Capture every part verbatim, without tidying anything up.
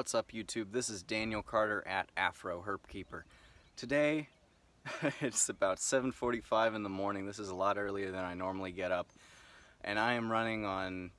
What's up, YouTube? This is Daniel Carter at AfroHerpkeeper. Today, it's about seven forty-five in the morning. This is a lot earlier than I normally get up, and I am running on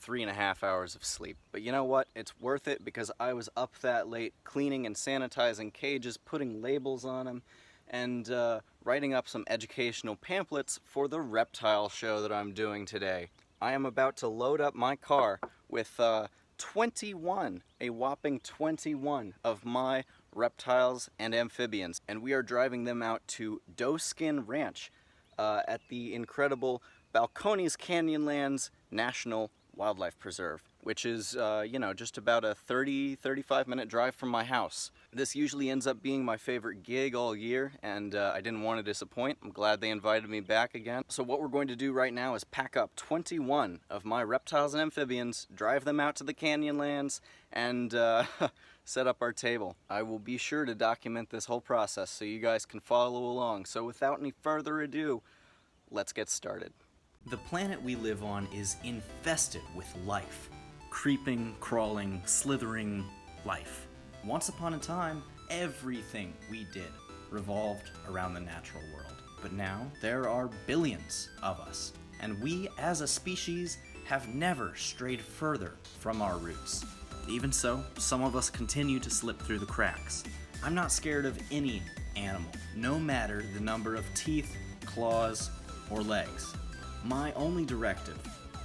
three and a half hours of sleep. But you know what? It's worth it because I was up that late cleaning and sanitizing cages, putting labels on them, and uh, writing up some educational pamphlets for the reptile show that I'm doing today. I am about to load up my car with uh, twenty-one, a whopping twenty-one of my reptiles and amphibians, and we are driving them out to Doe Skin Ranch uh, at the incredible Balcones Canyonlands National Wildlife Preserve, which is, uh, you know, just about a thirty, thirty-five minute drive from my house. This usually ends up being my favorite gig all year, and uh, I didn't want to disappoint. I'm glad they invited me back again. So what we're going to do right now is pack up twenty-one of my reptiles and amphibians, drive them out to the Canyonlands, and uh, set up our table. I will be sure to document this whole process so you guys can follow along. So without any further ado, let's get started. The planet we live on is infested with life. Creeping, crawling, slithering life. Once upon a time, everything we did revolved around the natural world. But now, there are billions of us, and we as a species have never strayed further from our roots. Even so, some of us continue to slip through the cracks. I'm not scared of any animal, no matter the number of teeth, claws, or legs. My only directive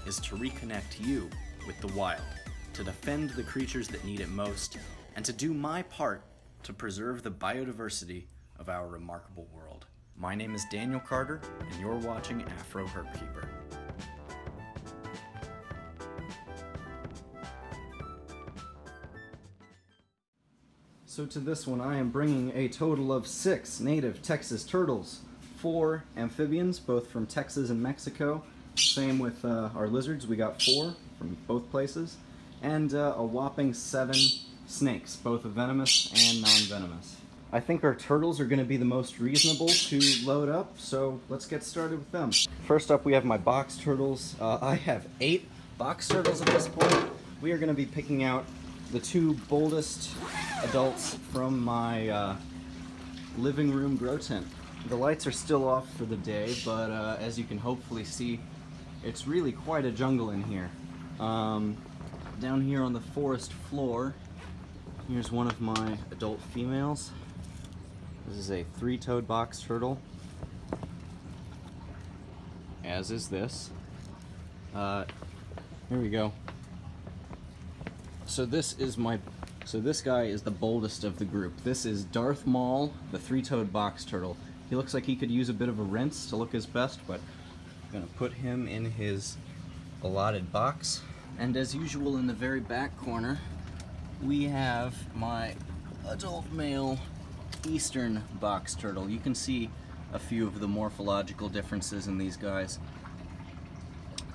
is to reconnect you with the wild, to defend the creatures that need it most, and to do my part to preserve the biodiversity of our remarkable world. My name is Daniel Carter, and you're watching Afro Herpkeeper. So to this one, I am bringing a total of six native Texas turtles. Four amphibians, both from Texas and Mexico. Same with uh, our lizards, we got four from both places. And uh, a whopping seven snakes, both venomous and non-venomous. I think our turtles are gonna be the most reasonable to load up, so let's get started with them. First up, we have my box turtles. Uh, I have eight box turtles at this point. We are gonna be picking out the two boldest adults from my uh, living room grow tent. The lights are still off for the day, but uh, as you can hopefully see, it's really quite a jungle in here. Um, down here on the forest floor, here's one of my adult females. This is a three-toed box turtle, as is this. Uh, here we go. So this is my, so this guy is the boldest of the group. This is Darth Maul, the three-toed box turtle. He looks like he could use a bit of a rinse to look his best, but I'm gonna put him in his allotted box. And as usual, in the very back corner, we have my adult male eastern box turtle. You can see a few of the morphological differences in these guys.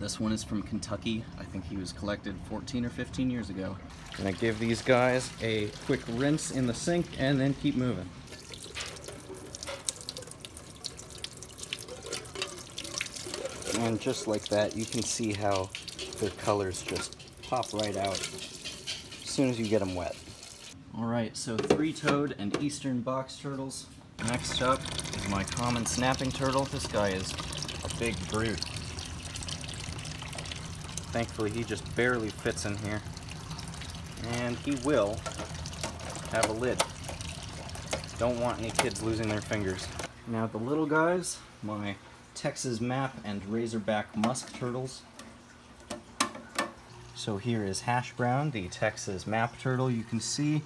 This one is from Kentucky. I think he was collected fourteen or fifteen years ago. I'm gonna give these guys a quick rinse in the sink and then keep moving. And just like that, you can see how their colors just pop right out as soon as you get them wet. All right, so three-toed and eastern box turtles. Next up is my common snapping turtle. This guy is a big brute. Thankfully, he just barely fits in here. And he will have a lid. Don't want any kids losing their fingers. Now the little guys, my Texas map and razorback musk turtles. So here is Hash Brown, the Texas map turtle. You can see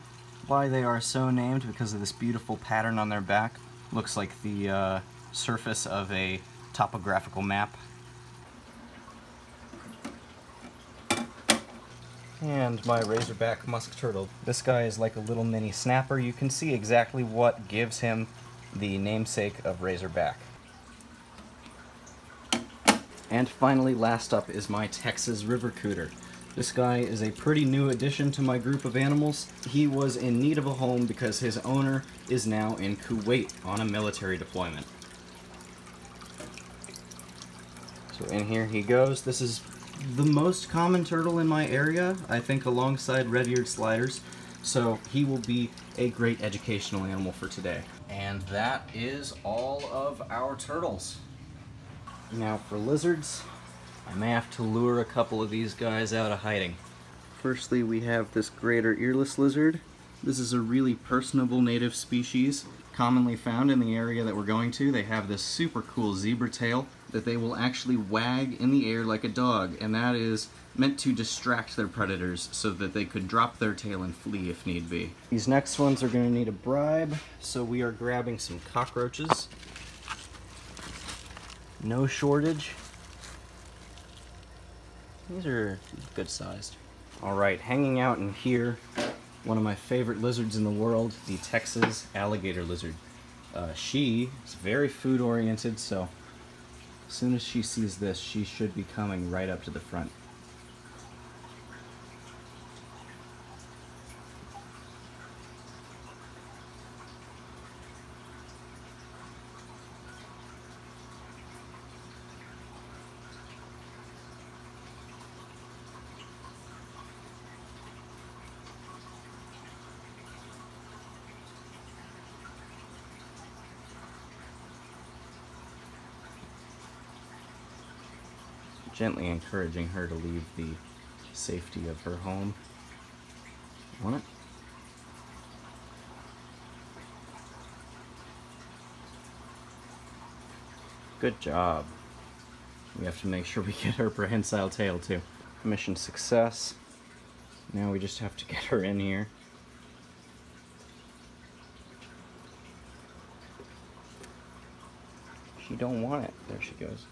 why they are so named because of this beautiful pattern on their back. Looks like the uh, surface of a topographical map. And my razorback musk turtle. This guy is like a little mini snapper. You can see exactly what gives him the namesake of razorback. And finally, last up is my Texas river cooter. This guy is a pretty new addition to my group of animals. He was in need of a home because his owner is now in Kuwait on a military deployment. So in here he goes. This is the most common turtle in my area, I think, alongside red-eared sliders. So he will be a great educational animal for today. And that is all of our turtles. Now for lizards, I may have to lure a couple of these guys out of hiding. Firstly, we have this greater earless lizard. This is a really personable native species, commonly found in the area that we're going to. They have this super cool zebra tail that they will actually wag in the air like a dog, and that is meant to distract their predators so that they could drop their tail and flee if need be. These next ones are going to need a bribe, so we are grabbing some cockroaches. No shortage. These are good sized. Alright, hanging out in here, one of my favorite lizards in the world, the Texas alligator lizard. Uh, she is very food oriented, so as soon as she sees this, she should be coming right up to the front. Gently encouraging her to leave the safety of her home. Want it? Good job. We have to make sure we get her prehensile tail too. Mission success. Now we just have to get her in here. She don't want it. There she goes.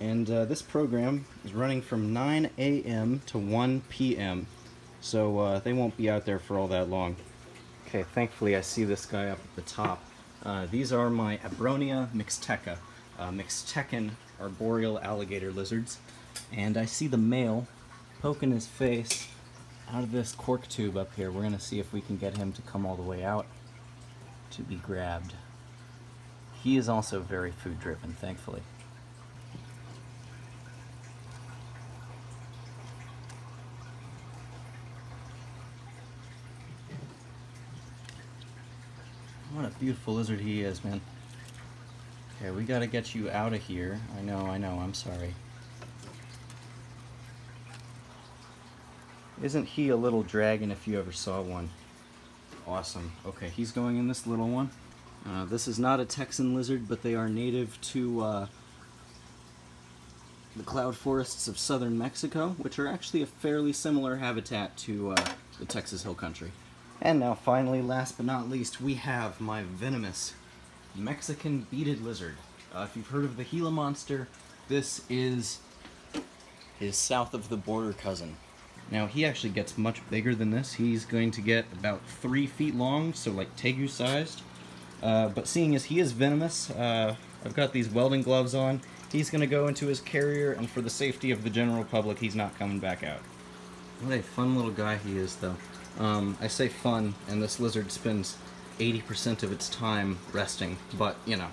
And uh, this program is running from nine A M to one P M so uh, they won't be out there for all that long. Okay, thankfully I see this guy up at the top. Uh, these are my Abronia mixteca, uh, Mixtecan arboreal alligator lizards. And I see the male poking his face out of this cork tube up here. We're going to see if we can get him to come all the way out to be grabbed. He is also very food driven, thankfully. What a beautiful lizard he is, man. Okay, we gotta get you out of here. I know, I know, I'm sorry. Isn't he a little dragon if you ever saw one? Awesome. Okay, he's going in this little one. Uh, this is not a Texan lizard, but they are native to uh, the cloud forests of southern Mexico, which are actually a fairly similar habitat to uh, the Texas Hill Country. And now finally, last but not least, we have my venomous Mexican beaded lizard. Uh, if you've heard of the Gila monster, this is his south of the border cousin. Now he actually gets much bigger than this. He's going to get about three feet long, so like tegu sized. Uh, but seeing as he is venomous, uh, I've got these welding gloves on. He's gonna go into his carrier, and for the safety of the general public, he's not coming back out. What a fun little guy he is though. Um, I say fun, and this lizard spends eighty percent of its time resting, but, you know.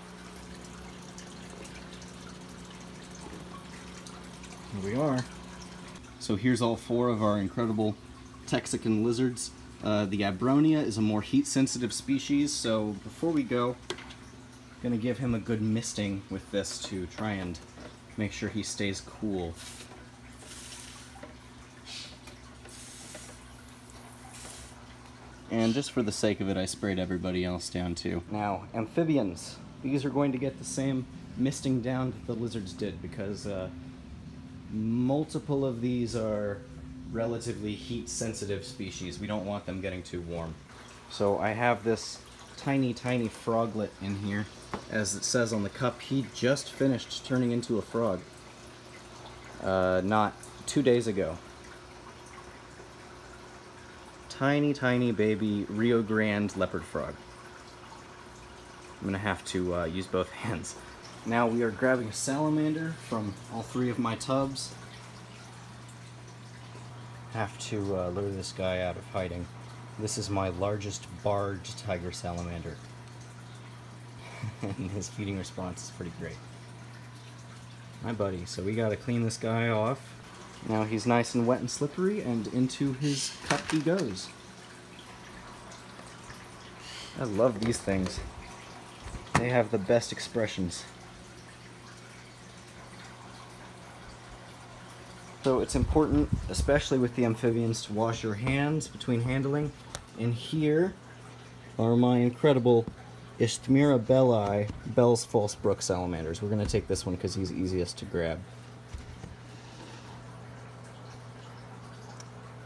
Here we are. So here's all four of our incredible Texican lizards. Uh, the Abronia is a more heat-sensitive species, so before we go, I'm gonna give him a good misting with this to try and make sure he stays cool. And just for the sake of it, I sprayed everybody else down too. Now, amphibians. These are going to get the same misting down that the lizards did because uh, multiple of these are relatively heat-sensitive species. We don't want them getting too warm. So I have this tiny, tiny froglet in here. As it says on the cup, he just finished turning into a frog. Uh, not two days ago. Tiny, tiny baby Rio Grande Leopard Frog. I'm gonna have to uh, use both hands. Now we are grabbing a salamander from all three of my tubs. Have to uh, lure this guy out of hiding. This is my largest barred tiger salamander. And his feeding response is pretty great. My buddy, so we gotta clean this guy off. Now he's nice and wet and slippery, and into his cup he goes. I love these things. They have the best expressions. So it's important, especially with the amphibians, to wash your hands between handling. And here are my incredible Ichthyomira belli, Bell's False Brook salamanders. We're going to take this one because he's easiest to grab.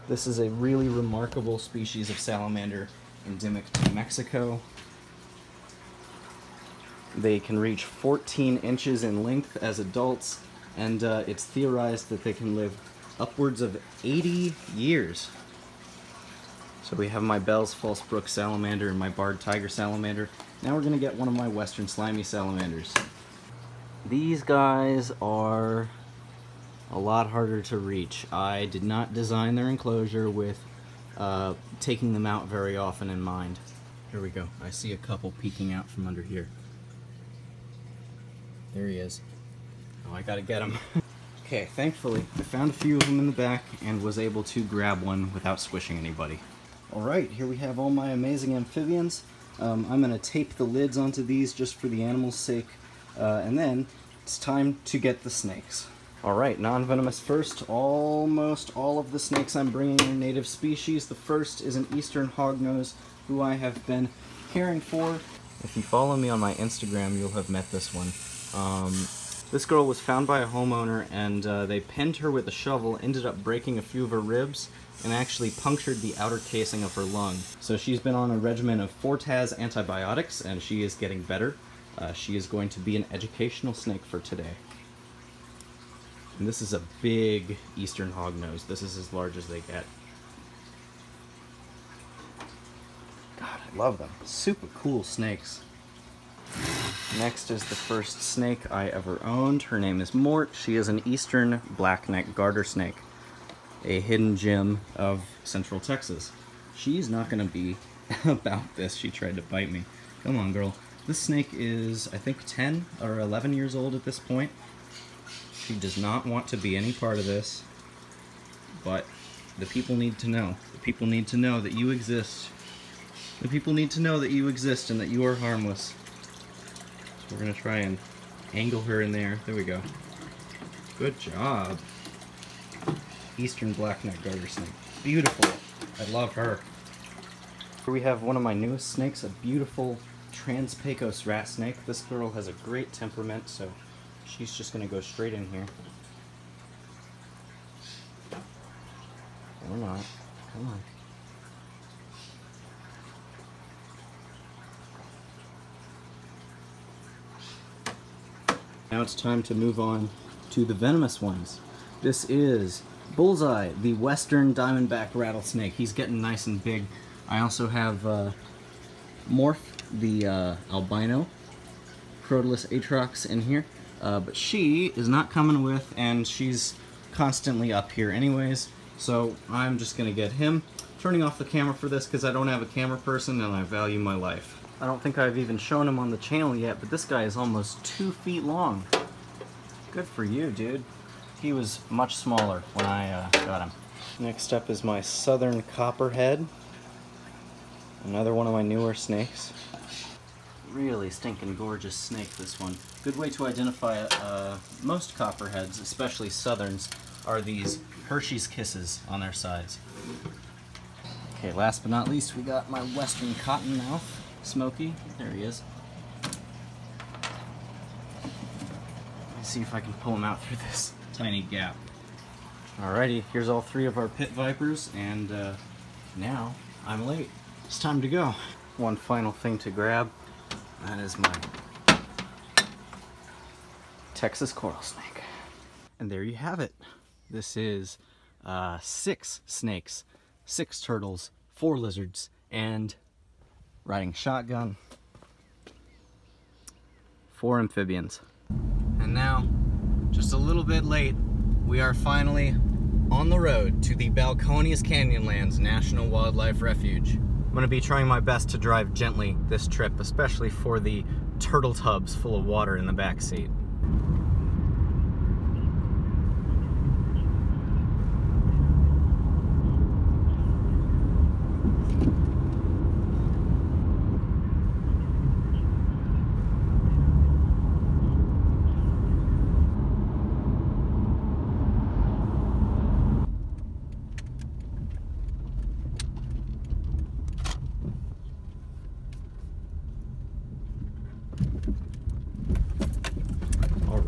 This is a really remarkable species of salamander endemic to Mexico. They can reach fourteen inches in length as adults, and uh, it's theorized that they can live upwards of eighty years. So we have my Bell's False Brook salamander and my barred tiger salamander. Now we're going to get one of my western slimy salamanders. These guys are a lot harder to reach. I did not design their enclosure with uh, taking them out very often in mind. Here we go. I see a couple peeking out from under here. There he is. Oh, I gotta get him. Okay, thankfully, I found a few of them in the back and was able to grab one without squishing anybody. Alright, here we have all my amazing amphibians. Um, I'm going to tape the lids onto these just for the animal's sake, uh, and then it's time to get the snakes. Alright, non-venomous first. Almost all of the snakes I'm bringing are native species. The first is an eastern hognose who I have been caring for. If you follow me on my Instagram, you'll have met this one. Um, this girl was found by a homeowner, and uh, they pinned her with a shovel, ended up breaking a few of her ribs, and actually punctured the outer casing of her lung. So she's been on a regimen of Fortaz antibiotics, and she is getting better. Uh, she is going to be an educational snake for today. And this is a big eastern hognose. This is as large as they get. God, I love them. Super cool snakes. Next is the first snake I ever owned. Her name is Mort. She is an eastern blackneck garter snake, a hidden gem of central Texas. She's not going to be about this. She tried to bite me. Come on, girl. This snake is, I think, ten or eleven years old at this point. She does not want to be any part of this, but the people need to know. The people need to know that you exist. The people need to know that you exist and that you are harmless. So we're going to try and angle her in there. There we go. Good job. Eastern blackneck garter snake. Beautiful. I love her. Here we have one of my newest snakes, a beautiful Trans-Pecos rat snake. This girl has a great temperament, so she's just going to go straight in here. Or not. Come on. Now it's time to move on to the venomous ones. This is Bullseye, the western diamondback rattlesnake. He's getting nice and big. I also have uh, Morph, the uh, albino Crotalus atrox in here, uh, but she is not coming with, and she's constantly up here anyways, so I'm just gonna get him. I'm turning off the camera for this because I don't have a camera person and I value my life. I don't think I've even shown him on the channel yet, but this guy is almost two feet long. Good for you, dude. He was much smaller when I uh, got him. Next up is my southern copperhead. Another one of my newer snakes. Really stinking gorgeous snake, this one. Good way to identify uh, most copperheads, especially southerns, are these Hershey's Kisses on their sides. Okay, last but not least, we got my western cottonmouth, Smokey. There he is. Let's see if I can pull him out through this tiny gap. Alrighty, here's all three of our pit vipers, and uh, now I'm late. It's time to go. One final thing to grab, that is my Texas coral snake. And there you have it. This is uh, six snakes, six turtles, four lizards, and riding shotgun, four amphibians. And now, just a little bit late, we are finally on the road to the Balcones Canyonlands National Wildlife Refuge. I'm going to be trying my best to drive gently this trip, especially for the turtle tubs full of water in the back seat.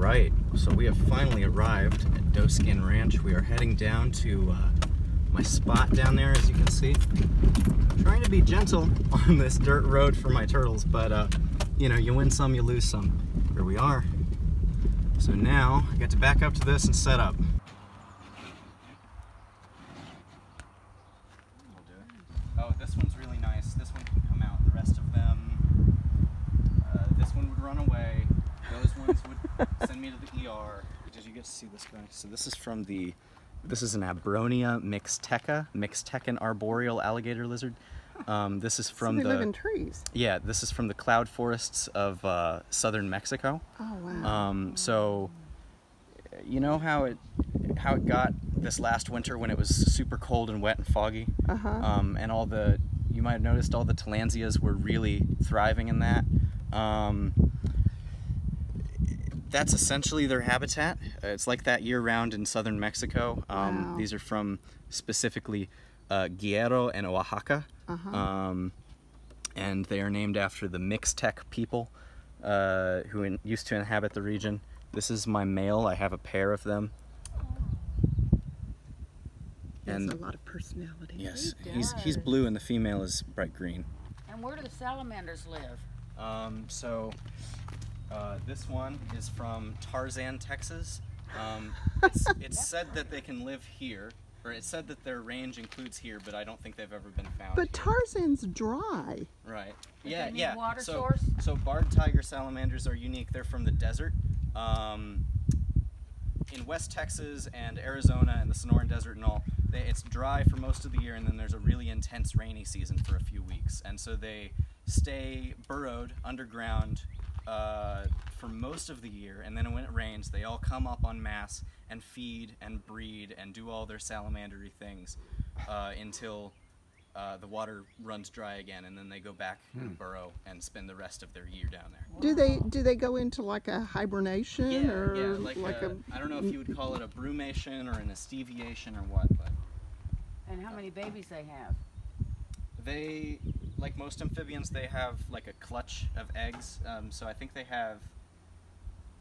right, so we have finally arrived at Doe Skin Ranch. We are heading down to uh, my spot down there, as you can see. I'm trying to be gentle on this dirt road for my turtles, but uh, you know, you win some, you lose some. Here we are. So now I get to back up to this and set up. Oh, this one's really nice. This one can come out. The rest of them, uh, this one would run away. Those ones would send me to the E R. Did you get to see this guy? So this is from the, this is an Abronia mixteca, Mixtecan arboreal alligator lizard. Um, this is from so they the live in trees. Yeah, this is from the cloud forests of uh, southern Mexico. Oh wow! Um, so, you know how it how it got this last winter when it was super cold and wet and foggy, uh-huh. um, and all the you might have noticed all the tillandsias were really thriving in that. Um, that's essentially their habitat. It's like that year round in southern Mexico. Um, wow. These are from specifically uh, Guerrero and Oaxaca. Uh-huh. um, and they are named after the Mixtec people uh, who in, used to inhabit the region. This is my male. I have a pair of them. That's a lot of personality. Yes, he he's, he's blue and the female is bright green. And where do the salamanders live? Um, so uh, this one is from Tarzan, Texas. Um, it's it's said that they can live here. It said that their range includes here, but I don't think they've ever been found. But here. Tarzan's dry. Right. Does yeah, yeah. Water so, source? So barred tiger salamanders are unique. They're from the desert. Um, in West Texas and Arizona and the Sonoran Desert and all, they, it's dry for most of the year, and then there's a really intense rainy season for a few weeks. And so they stay burrowed underground uh, for most of the year, and then when it rains, they all come up en masse and feed and breed and do all their salamandery things uh, until uh, the water runs dry again, and then they go back hmm. and burrow and spend the rest of their year down there. Do they do they go into like a hibernation yeah, or yeah, like, like a, a I don't know if you would call it a brumation or an esteviation or what, but. And how many babies they have? They, like most amphibians, they have like a clutch of eggs. Um, so I think they have.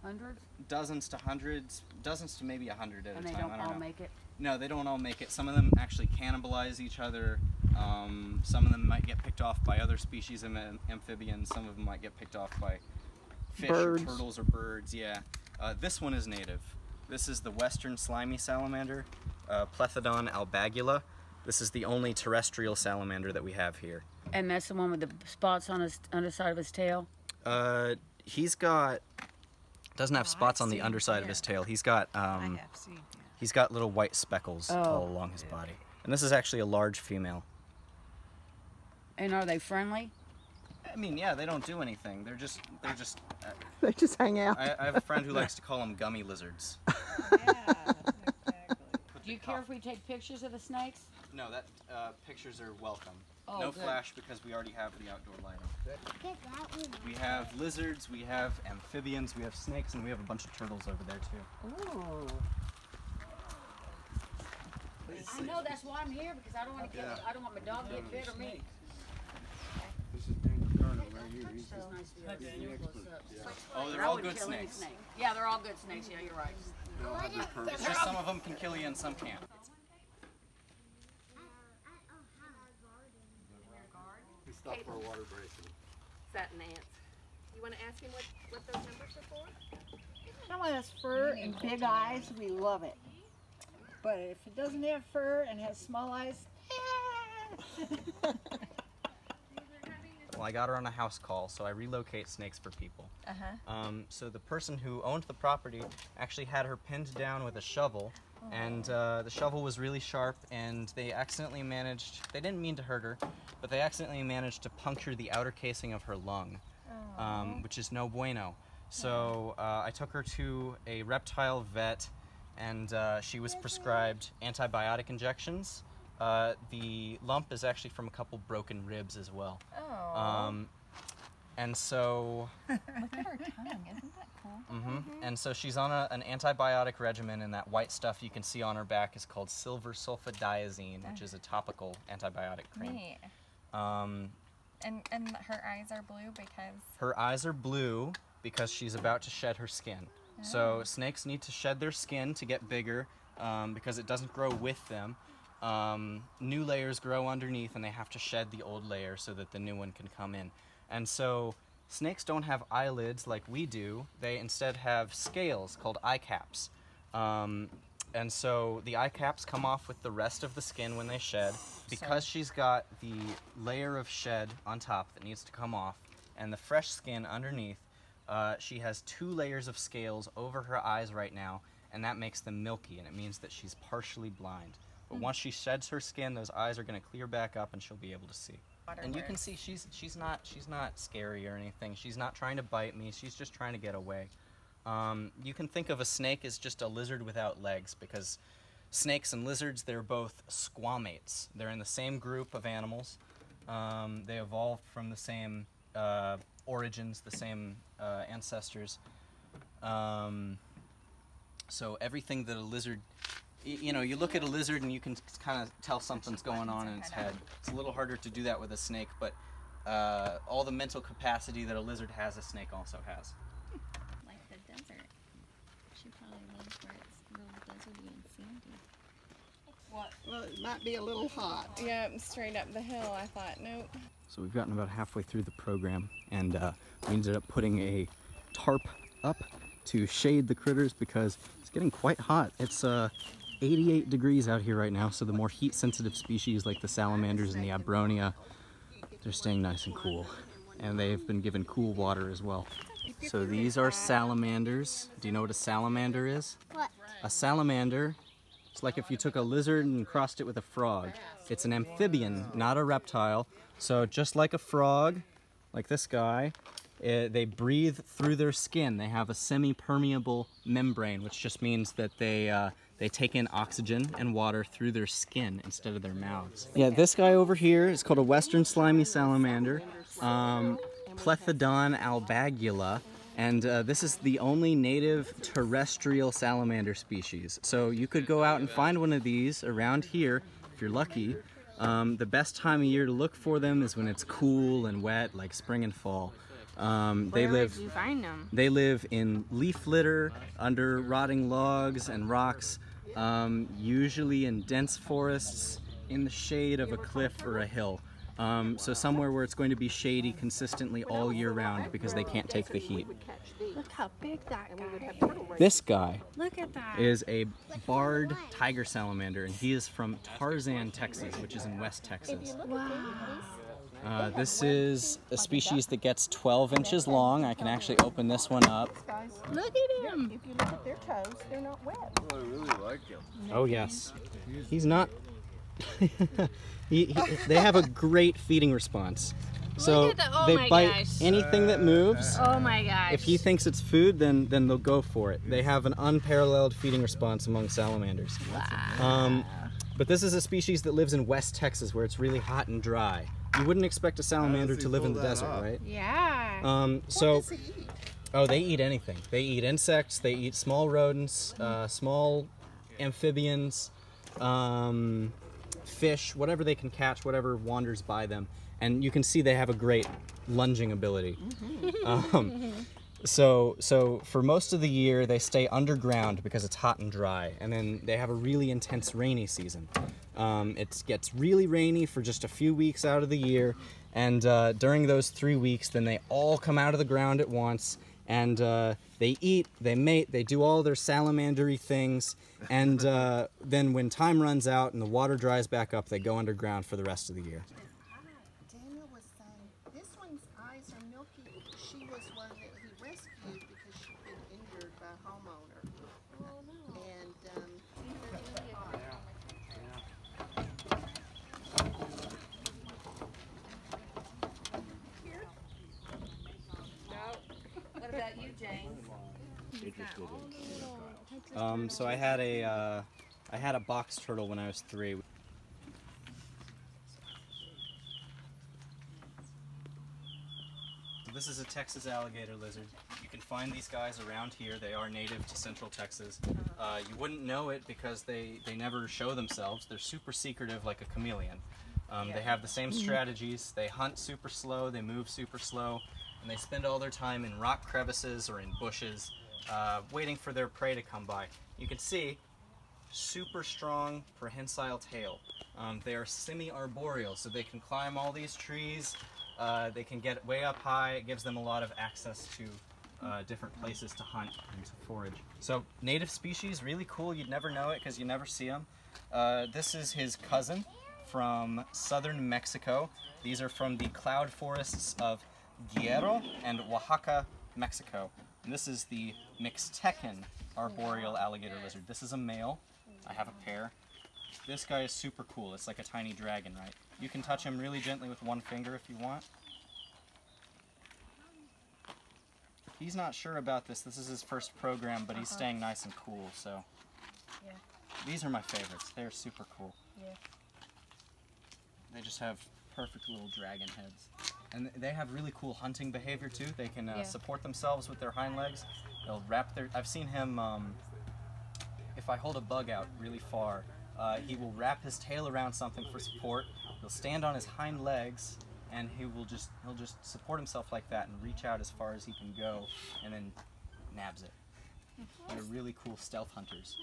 Hundreds? Dozens to hundreds, dozens to maybe a hundred at a time. And they don't all make it? No, they don't all make it. Some of them actually cannibalize each other. Um, some of them might get picked off by other species of amphibians. Some of them might get picked off by fish, or turtles, or birds. Yeah. Uh, this one is native. This is the western slimy salamander, uh, Plethodon albagula. This is the only terrestrial salamander that we have here. And that's the one with the spots on his underside of his tail? Uh, he's got. Doesn't have oh, spots I've on the underside yeah. of his tail. He's got um, seen, yeah. he's got little white speckles oh. all along his body. And this is actually a large female. And are they friendly? I mean, yeah, they don't do anything. They're just they're just uh, they just hang out. I, I have a friend who likes to call them gummy lizards. Yeah, exactly. Do you care if we take pictures of the snakes? No, that uh, pictures are welcome. Oh, no good. Flash because we already have the outdoor lighting. We have lizards, we have amphibians, we have snakes, and we have a bunch of turtles over there too. Ooh. I know that's why I'm here because I don't want to get, yeah. I don't want my dog to get bit or me. This is Daniel Carter right here. He's so nice to you. Oh, they're all good snakes. Snake. Yeah, they're all good snakes. Yeah, you're right. They're it's just some of them can kill you and some can't. Stop for a water bracing. Is that an ant? You want to ask him what, what those numbers are for? Someone has fur and big eyes, we love it. But if it doesn't have fur and has small eyes, yeah. Well, I got her on a house call, so I relocate snakes for people. Uh-huh. Um, so the person who owned the property actually had her pinned down with a shovel, oh. and uh, the shovel was really sharp, and they accidentally managed, they didn't mean to hurt her, but they accidentally managed to puncture the outer casing of her lung, oh. um, which is no bueno. So uh, I took her to a reptile vet, and uh, she was prescribed antibiotic injections. Uh, the lump is actually from a couple broken ribs as well. Oh. Um, and so. Look at her tongue, isn't that cool? Mm-hmm. Mm-hmm. And so she's on a, an antibiotic regimen, and that white stuff you can see on her back is called silver sulfadiazine, which is a topical antibiotic cream. Neat. Um, and and her eyes are blue because. Her eyes are blue because she's about to shed her skin. Oh. So snakes need to shed their skin to get bigger um, because it doesn't grow with them. Um, new layers grow underneath and they have to shed the old layer so that the new one can come in. And so snakes don't have eyelids like we do. They instead have scales called eye caps. Um, and so the eye caps come off with the rest of the skin when they shed because Sorry. she's got the layer of shed on top that needs to come off and the fresh skin underneath. Uh, she has two layers of scales over her eyes right now, and that makes them milky, and it means that she's partially blind. But mm. once she sheds her skin, those eyes are going to clear back up, and she'll be able to see. Water and works. You can see she's she's not she's not scary or anything. She's not trying to bite me. She's just trying to get away. Um, you can think of a snake as just a lizard without legs, because snakes and lizards, they're both squamates. They're in the same group of animals. Um, they evolved from the same uh, origins, the same uh, ancestors. Um, so everything that a lizard, y you know, you look at a lizard and you can kind of tell something's going on in its head. It's a little harder to do that with a snake, but uh, all the mental capacity that a lizard has, a snake also has. Like the desert. She probably lives where it's really deserty and sandy. What? Well, it might be a little hot. Yeah, straight up the hill, I thought, nope. So we've gotten about halfway through the program, and uh, we ended up putting a tarp up to shade the critters because it's getting quite hot. It's uh, eighty-eight degrees out here right now, so the more heat-sensitive species like the salamanders and the Abronia, they're staying nice and cool. And they've been given cool water as well. So these are salamanders. Do you know what a salamander is? What? A salamander, it's like if you took a lizard and crossed it with a frog. It's an amphibian, not a reptile. So just like a frog, like this guy, it, they breathe through their skin. They have a semi-permeable membrane, which just means that they uh, they take in oxygen and water through their skin instead of their mouths. Yeah, this guy over here is called a western slimy salamander, um, Plethodon albagula, and uh, this is the only native terrestrial salamander species. So you could go out and find one of these around here if you're lucky. Um, the best time of year to look for them is when it's cool and wet, like spring and fall. Um, they live, Where would you find them? They live in leaf litter, under rotting logs and rocks, um, usually in dense forests, in the shade of a cliff or a hill. Um, so somewhere where it's going to be shady consistently all year round because they can't take the heat. Look how big that guy is. This guy Look at that. is a barred tiger salamander, and he is from Tarzan, Texas, which is in West Texas. Wow. Uh, this is a species that gets twelve inches long. I can actually open this one up. Look at him! If you look at their toes, they're not wet. Oh, I really like him. Oh, yes. He's not... he, he, they have a great feeding response. So the, oh they bite gosh. anything that moves. Oh my gosh. If he thinks it's food, then then they'll go for it. They have an unparalleled feeding response among salamanders. Wow. Um, but this is a species that lives in West Texas where it's really hot and dry. You wouldn't expect a salamander to live in the desert, up? right? Yeah. Um, so, what does he eat? Oh, they eat anything. They eat insects, they eat small rodents, uh, small amphibians, um, fish, whatever they can catch, whatever wanders by them. And you can see they have a great lunging ability. Mm-hmm. um, so, so for most of the year, they stay underground because it's hot and dry. And then they have a really intense rainy season. Um, it gets really rainy for just a few weeks out of the year. And uh, during those three weeks, then they all come out of the ground at once. And uh, they eat, they mate, they do all their salamandery things. And uh, then when time runs out and the water dries back up, they go underground for the rest of the year. Daniel was saying, this one's eyes are milky. She was one that he rescued because she'd been injured by a homeowner. Oh, no. And, um, Um, so I had a, uh, I had a box turtle when I was three. This is a Texas alligator lizard. You can find these guys around here. They are native to Central Texas. Uh, you wouldn't know it because they, they never show themselves. They're super secretive like a chameleon. Um, they have the same strategies. They hunt super slow, they move super slow, and they spend all their time in rock crevices or in bushes. uh, waiting for their prey to come by. You can see super strong prehensile tail. Um, they are semi-arboreal, so they can climb all these trees. Uh, they can get way up high. It gives them a lot of access to uh, different places to hunt and to forage. So native species, really cool. You'd never know it because you never see them. Uh, this is his cousin from southern Mexico. These are from the cloud forests of Guerrero and Oaxaca, Mexico. And this is the Mixtecan arboreal alligator lizard. This is a male. I have a pair. This guy is super cool. It's like a tiny dragon, right? You can touch him really gently with one finger if you want. He's not sure about this. This is his first program, but he's staying nice and cool, so. Yeah. These are my favorites. They're super cool. Yeah. They just have perfect little dragon heads. And they have really cool hunting behavior too. They can uh, yeah. support themselves with their hind legs. They'll wrap their, I've seen him, um, if I hold a bug out really far, uh, he will wrap his tail around something for support. He'll stand on his hind legs and he will just, he'll just support himself like that and reach out as far as he can go and then nabs it. They're really cool stealth hunters.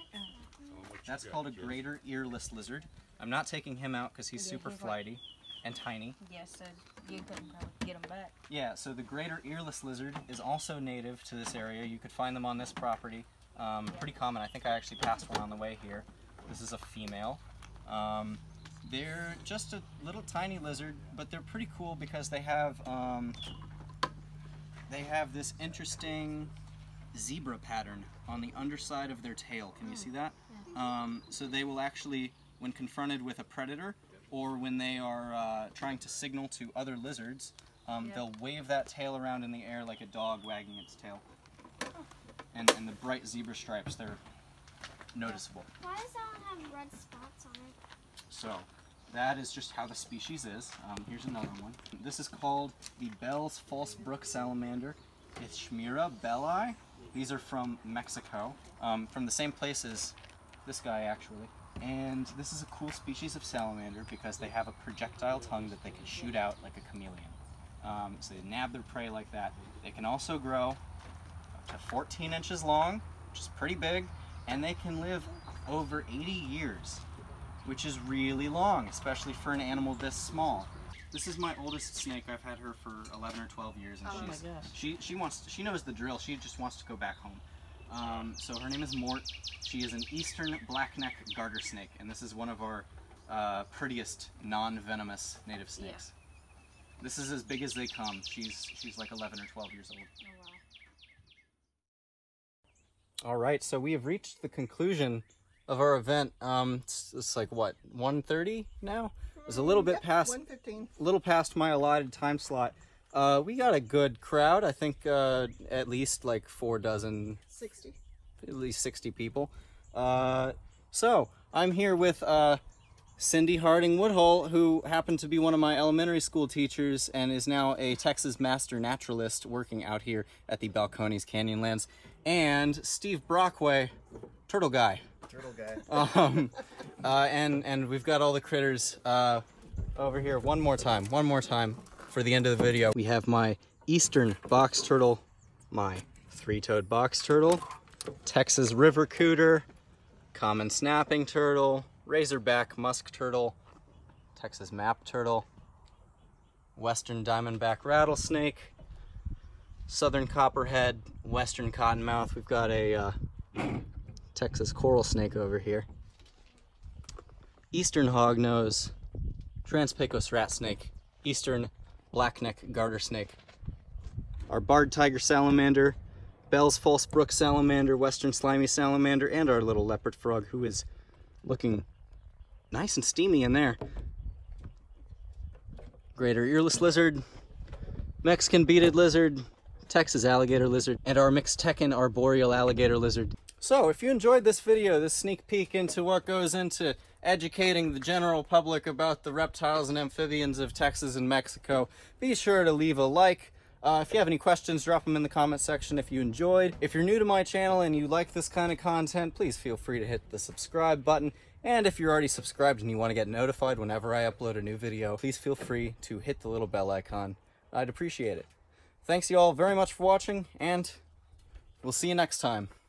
That's called a greater earless lizard. I'm not taking him out because he's super flighty and tiny. Yeah, so you couldn't probably get him back. Yeah, so the greater earless lizard is also native to this area. You could find them on this property. Um, yeah. Pretty common. I think I actually passed one on the way here. This is a female. Um, they're just a little tiny lizard, but they're pretty cool because they have um, they have this interesting zebra pattern on the underside of their tail. Can you see that? Um, so they will actually, when confronted with a predator or when they are uh, trying to signal to other lizards, um, yeah. they'll wave that tail around in the air like a dog wagging its tail. And, and the bright zebra stripes, they're noticeable. Why does that one have red spots on it? So that is just how the species is. Um, here's another one. This is called the Bell's False Brook Salamander, Ichthyomira belli. These are from Mexico, um, from the same place as this guy actually. And this is a cool species of salamander because they have a projectile tongue that they can shoot out like a chameleon. Um, so they nab their prey like that. They can also grow up to fourteen inches long, which is pretty big, and they can live over eighty years, which is really long, especially for an animal this small. This is my oldest snake. I've had her for eleven or twelve years, and oh she's, my gosh. she she wants to, she knows the drill. She just wants to go back home. Um, so her name is Mort. She is an eastern blackneck garter snake, and this is one of our uh, prettiest non-venomous native snakes. Yeah. This is as big as they come. She's she's like eleven or twelve years old. Oh, wow. All right, so we have reached the conclusion of our event. Um, it's, it's like what, one thirty now? It was a little bit yep, past, a little past my allotted time slot. Uh, we got a good crowd. I think uh, at least like four dozen, sixty, at least sixty people. Uh, so I'm here with uh, Cindy Harding Woodhull, who happened to be one of my elementary school teachers and is now a Texas master naturalist working out here at the Balcones Canyonlands, and Steve Brockway, turtle guy. Turtle guy. um, uh, and and we've got all the critters uh, over here. One more time, one more time for the end of the video. We have my eastern box turtle, my three-toed box turtle, Texas river cooter, common snapping turtle, razorback musk turtle, Texas map turtle, western diamondback rattlesnake, southern copperhead, western cottonmouth. We've got a uh, Texas coral snake over here, eastern hognose, Transpecos rat snake, eastern blackneck garter snake, our barred tiger salamander, Bell's false brook salamander, western slimy salamander, and our little leopard frog, who is looking nice and steamy in there. Greater earless lizard, Mexican beaded lizard, Texas alligator lizard, and our Mixtecan arboreal alligator lizard. So if you enjoyed this video, this sneak peek into what goes into educating the general public about the reptiles and amphibians of Texas and Mexico, be sure to leave a like. Uh, if you have any questions, drop them in the comment section if you enjoyed. If you're new to my channel and you like this kind of content, please feel free to hit the subscribe button. And if you're already subscribed and you want to get notified whenever I upload a new video, please feel free to hit the little bell icon. I'd appreciate it. Thanks you all very much for watching, and We'll see you next time.